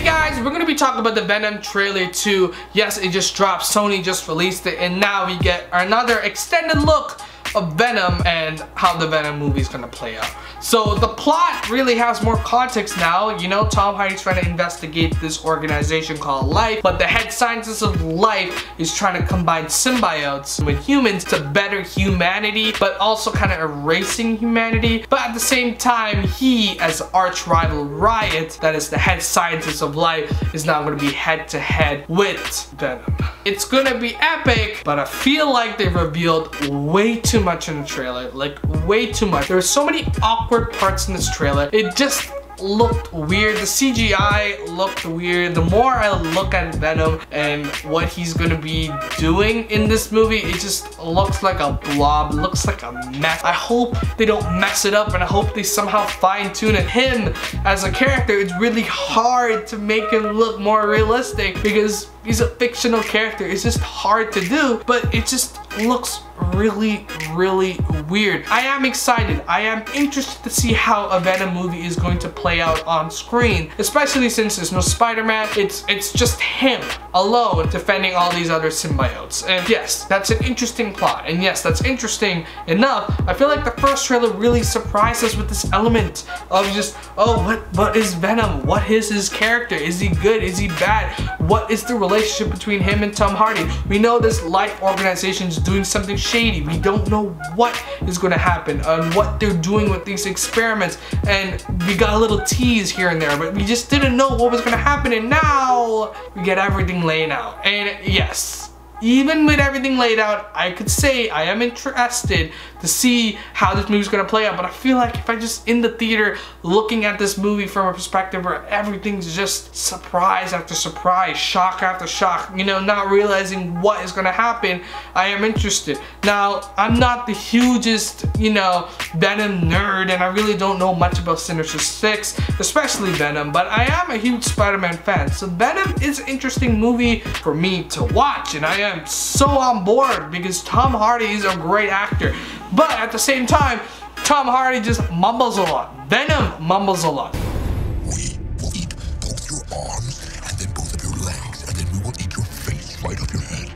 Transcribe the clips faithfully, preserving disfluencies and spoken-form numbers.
Today, guys, we're going to be talking about the Venom trailer two. Yes, it just dropped. Sony just released it, and now we get another extended look of Venom and how the Venom movie is going to play out. So the plot really has more context now. You know, Tom Hardy's trying to investigate this organization called Life, but the head scientist of Life is trying to combine symbiotes with humans to better humanity, but also kind of erasing humanity. But at the same time, he, as arch rival Riot, that is the head scientist of Life, is now going to be head to head with Venom. It's going to be epic, but I feel like they revealed way too much in the trailer, like way too much. There were so many awkward parts in this trailer. It just looked weird. The C G I looked weird. The more I look at Venom and what he's gonna be doing in this movie, it just looks like a blob. It looks like a mess. I hope they don't mess it up, and I hope they somehow fine-tune it. Him as a character, it's really hard to make him look more realistic because he's a fictional character. It's just hard to do, but it just looks really, really weird. I am excited. I am interested to see how a Venom movie is going to play out on screen, especially since there's no Spider-Man. It's it's just him alone defending all these other symbiotes. And yes, that's an interesting plot. And yes, that's interesting enough. I feel like the first trailer really surprised us with this element of just, oh, what what is Venom? What is his character? Is he good? Is he bad? What is the relationship between him and Tom Hardy? We know this Life organization is doing something shady. We don't know what is going to happen and what they're doing with these experiments, and we got a little tease here and there, but we just didn't know what was going to happen, and now we get everything laid out. And yes, even with everything laid out, I could say I am interested to see how this movie's gonna play out, but I feel like if I'm just in the theater looking at this movie from a perspective where everything's just surprise after surprise, shock after shock, you know, not realizing what is gonna happen, I am interested. Now, I'm not the hugest, you know, Venom nerd, and I really don't know much about Sinister six, especially Venom, but I am a huge Spider-Man fan, so Venom is an interesting movie for me to watch, and I am I'm so on board because Tom Hardy is a great actor. But at the same time, Tom Hardy just mumbles a lot. Venom mumbles a lot. We will eat both your arms and then both of your legs, and then we will eat your face right off your head.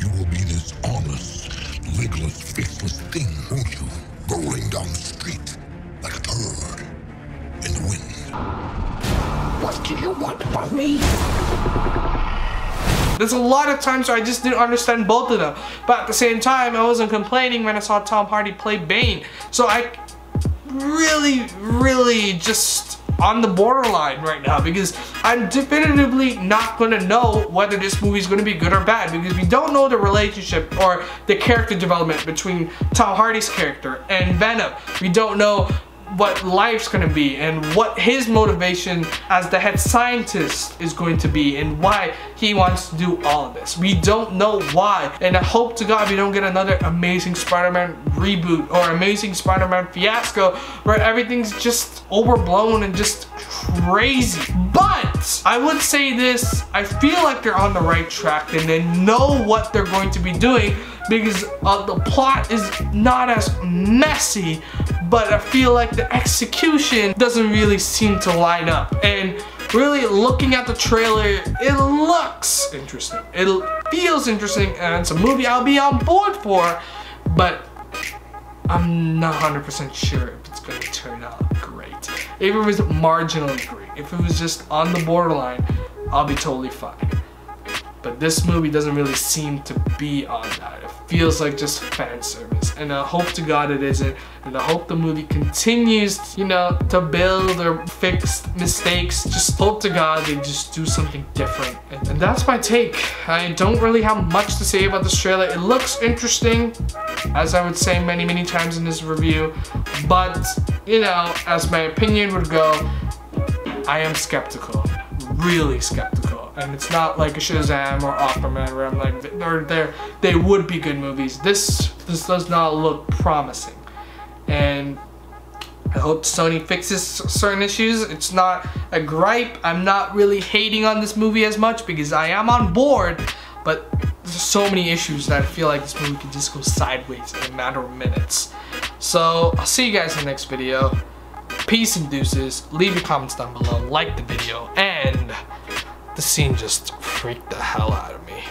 You will be this armless, legless, faceless thing, won't you? Rolling down the street like a bird in the wind. What do you want from me? There's a lot of times where I just didn't understand both of them. But at the same time, I wasn't complaining when I saw Tom Hardy play Bane. So I really, really just on the borderline right now because I'm definitively not going to know whether this movie is going to be good or bad because we don't know the relationship or the character development between Tom Hardy's character and Venom. We don't know what Life's gonna be and what his motivation as the head scientist is going to be and why he wants to do all of this. We don't know why, and I hope to God we don't get another Amazing Spider-Man reboot or Amazing Spider-Man fiasco where everything's just overblown and just crazy. But I would say this, I feel like they're on the right track and they know what they're going to be doing because uh, the plot is not as messy, but I feel like the execution doesn't really seem to line up. And really looking at the trailer, it looks interesting. It feels interesting, and it's a movie I'll be on board for, but I'm not one hundred percent sure if it's gonna turn out great. If it was marginally great, if it was just on the borderline, I'll be totally fine. But this movie doesn't really seem to be on that. It feels like just fan service, and I hope to God it isn't, and I hope the movie continues, you know, to build or fix mistakes. Just hope to God they just do something different. And, and that's my take. I don't really have much to say about this trailer. It looks interesting, as I would say many, many times in this review, but, you know, as my opinion would go, I am skeptical, really skeptical. And it's not like a Shazam or Aquaman where I'm like, they're there. They would be good movies. This this does not look promising, and I hope Sony fixes certain issues. It's not a gripe. I'm not really hating on this movie as much because I am on board, but there's so many issues that I feel like this movie could just go sideways in a matter of minutes. So I'll see you guys in the next video. Peace and deuces. Leave your comments down below. Like the video and This scene just freaked the hell out of me.